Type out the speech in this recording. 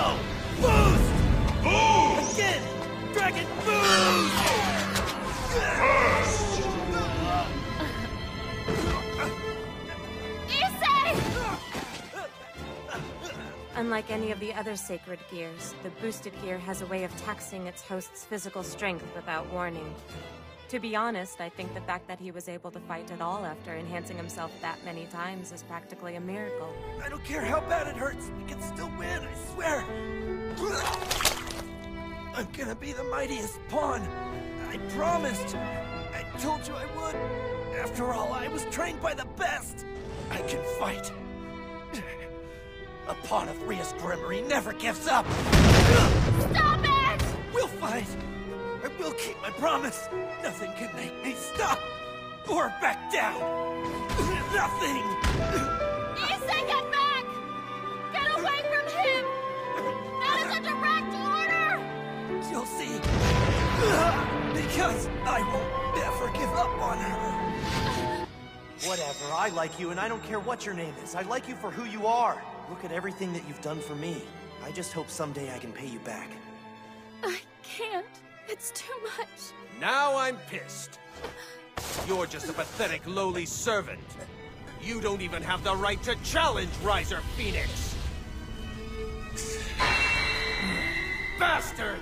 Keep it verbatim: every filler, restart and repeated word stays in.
Go! Boost! Boost! Again! Dragon boost! First! Issei! Unlike any of the other sacred gears, the boosted gear has a way of taxing its host's physical strength without warning. To be honest, I think the fact that he was able to fight at all after enhancing himself that many times is practically a miracle. I don't care how bad it hurts, we can still win, I swear! I'm gonna be the mightiest pawn! I promised! I told you I would! After all, I was trained by the best! I can fight! A pawn of Rias Grimory never gives up! Stop it! We'll fight! I will keep my promise! Nothing can make me stop! Or back down! Nothing! Issei, get back! Get away from him! That is a direct order! You'll see. Because I will never give up on her. Whatever, I like you and I don't care what your name is. I like you for who you are. Look at everything that you've done for me. I just hope someday I can pay you back. I can't. It's too much. Now I'm pissed. You're just a pathetic, lowly servant. You don't even have the right to challenge Riser Phoenix. Bastard!